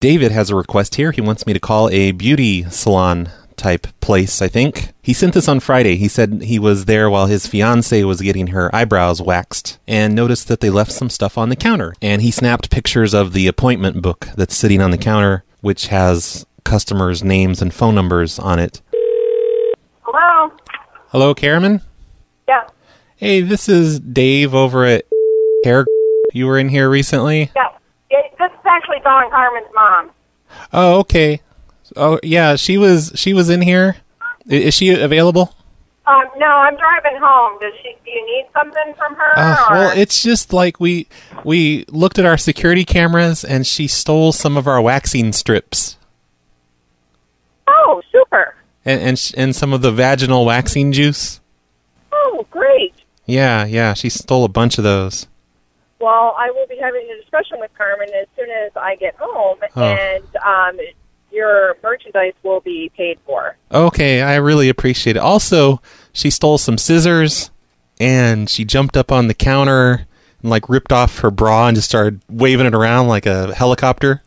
David has a request here. He wants me to call a beauty salon type place, I think. He sent this on Friday. He said he was there while his fiance was getting her eyebrows waxed and noticed that they left some stuff on the counter. And he snapped pictures of the appointment book that's sitting on the counter, which has customers' names and phone numbers on it. Hello? Hello, Caraman? Yeah. Hey, this is Dave over at Hair. You were in here recently? Yeah. This is actually Dawn Carmen's mom. Oh, okay. Oh, yeah, she was in here. Is she available? No, I'm driving home. Do you need something from her? Well, it's just like we looked at our security cameras and she stole some of our waxing strips. Oh, super. And some of the vaginal waxing juice. Oh, great. Yeah, she stole a bunch of those. Well, I will be having a discussion with Carmen as soon as I get home, and your merchandise will be paid for. Okay, I really appreciate it. Also, she stole some scissors, and she jumped up on the counter and, like, ripped off her bra and just started waving it around like a helicopter.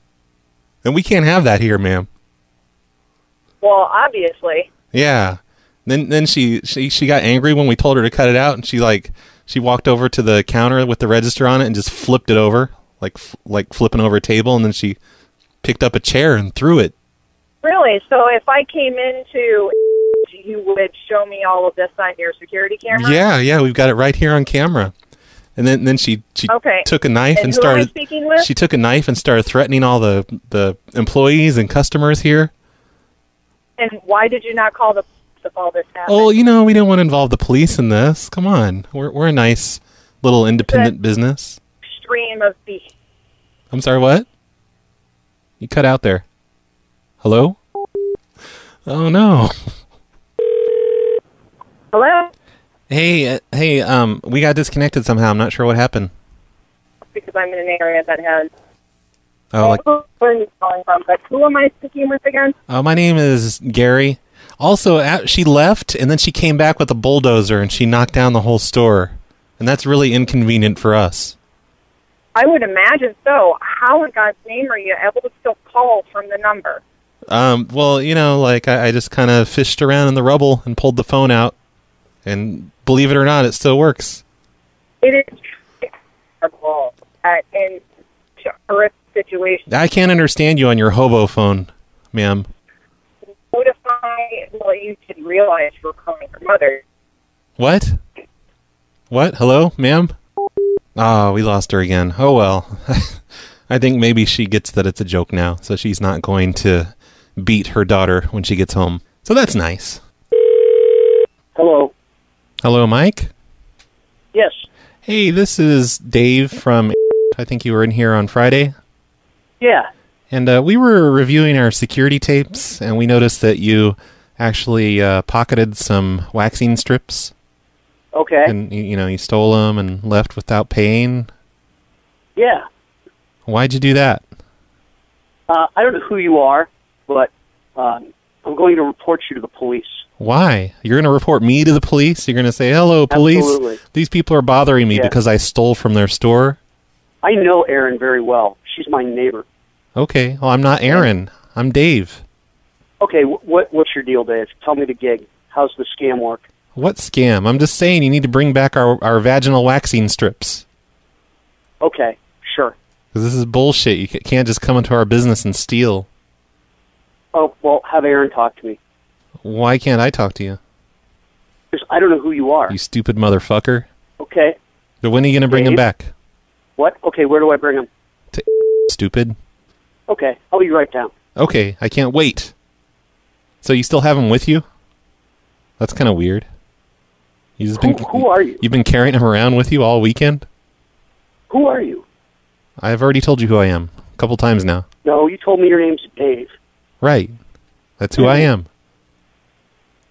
And we can't have that here, ma'am. Well, obviously. Yeah. Then she got angry when we told her to cut it out, and she walked over to the counter with the register on it and just flipped it over, like flipping over a table, and then she picked up a chair and threw it. Really? So if I came into, you would show me all of this on your security camera? Yeah, we've got it right here on camera. And then she took a knife and started. Who am I speaking with? She took a knife and started threatening all the employees and customers here. And why did you not call the if all this happened? Oh, you know, we don't want to involve the police in this. Come on. We're a nice little independent business. Extreme of beef. I'm sorry, what? You cut out there. Hello? Oh, no. Hello? Hey, we got disconnected somehow. I'm not sure what happened. Because I'm in an area that has... Oh, like... Where are you calling from? But who am I speaking with again? My name is Gary. Also, she left, and then she came back with a bulldozer, and she knocked down the whole store. And that's really inconvenient for us. I would imagine so. How in God's name are you able to still call from the number? Well, you know, like, I just kind of fished around in the rubble and pulled the phone out. And believe it or not, it still works. It is terrible. In horrific situation. I can't understand you on your hobo phone, ma'am. Well, you didn't realize you were calling her mother. What? What? Hello, ma'am? Ah, we lost her again. Oh, well. I think maybe she gets that it's a joke now, so she's not going to beat her daughter when she gets home. So that's nice. Hello. Hello, Mike? Yes. Hey, this is Dave from... I think you were in here on Friday? Yeah. And we were reviewing our security tapes, and we noticed that you actually pocketed some waxing strips. Okay. And, you know, you stole them and left without paying. Yeah. Why'd you do that? I don't know who you are, but I'm going to report you to the police. Why? You're going to report me to the police? You're going to say, hello, police. Absolutely. These people are bothering me because I stole from their store? I know Erin very well. She's my neighbor. Okay. Well, I'm not Erin. I'm Dave. Okay. What's your deal, Dave? Tell me the gig. How's the scam work? What scam? I'm just saying you need to bring back our vaginal waxing strips. Okay. Sure. Because this is bullshit. You can't just come into our business and steal. Oh, well, have Erin talk to me. Why can't I talk to you? Because I don't know who you are. You stupid motherfucker. Okay. So when are you going to bring them back? What? Okay, where do I bring them? To stupid. Okay, I'll be right down. Okay, I can't wait. So you still have him with you? That's kind of weird. Who are you? You've been carrying him around with you all weekend? Who are you? I've already told you who I am a couple times now. No, you told me your name's Dave. Right. That's who I am.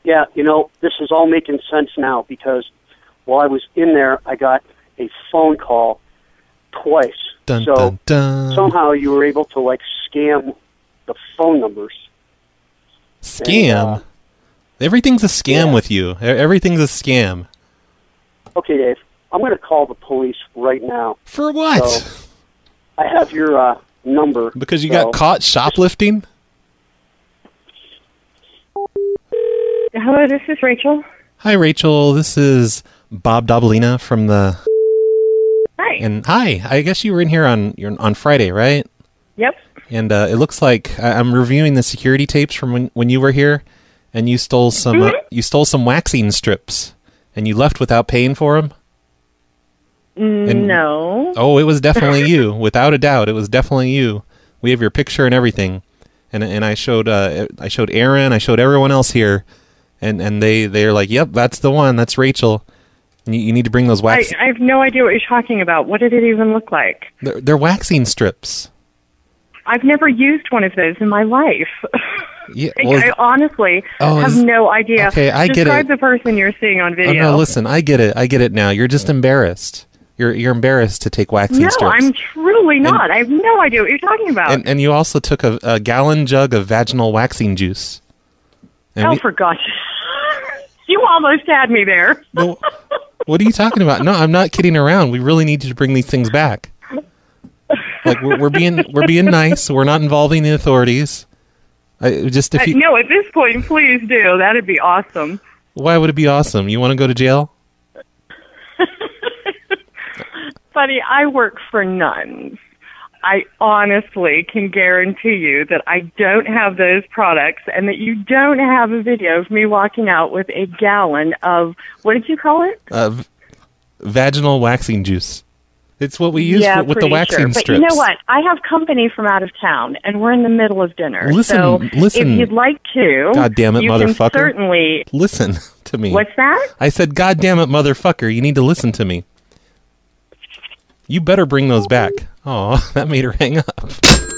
Yeah, you know, this is all making sense now because while I was in there, I got a phone call twice. Dun, so dun, dun. Somehow you were able to, like, scam the phone numbers. Scam? And, everything's a scam with you. Everything's a scam. Okay, Dave. I'm going to call the police right now. For what? So I have your number. Because you got caught shoplifting? Hello, this is Rachel. Hi, Rachel. This is Bob Dobolina from the... Hi. And hi. I guess you were in here on Friday, right? Yep. And it looks like I'm reviewing the security tapes from when you were here, and you stole some you stole some waxing strips, and you left without paying for them. And, no. Oh, it was definitely you. Without a doubt, it was definitely you. We have your picture and everything, and I showed Aaron, I showed everyone else here, and they're like, "Yep, that's the one. That's Rachel." You need to bring those waxing. I have no idea what you're talking about. What did it even look like? They're waxing strips. I've never used one of those in my life. Yeah, well, I honestly have no idea. Okay, I get it. Describe the person you're seeing on video. Oh, no, listen, I get it. I get it now. You're just embarrassed. You're embarrassed to take waxing strips. No, I'm truly not. I have no idea what you're talking about. And you also took a gallon jug of vaginal waxing juice. And oh, for gosh. You almost had me there. Well, what are you talking about? No, I'm not kidding around. We really need you to bring these things back. Like we're being nice. We're not involving the authorities. Just if you no, at this point, please do. That'd be awesome. Why would it be awesome? You want to go to jail? Buddy, I work for nuns. I honestly can guarantee you that I don't have those products and that you don't have a video of me walking out with a gallon of, what did you call it? Vaginal waxing juice. It's what we use with the waxing strips. But you know what? I have company from out of town, and we're in the middle of dinner. Listen, so if you'd like to, God damn it, motherfucker! Certainly listen to me. What's that? I said, God damn it, motherfucker! You need to listen to me. You better bring those back. Oh, that made her hang up.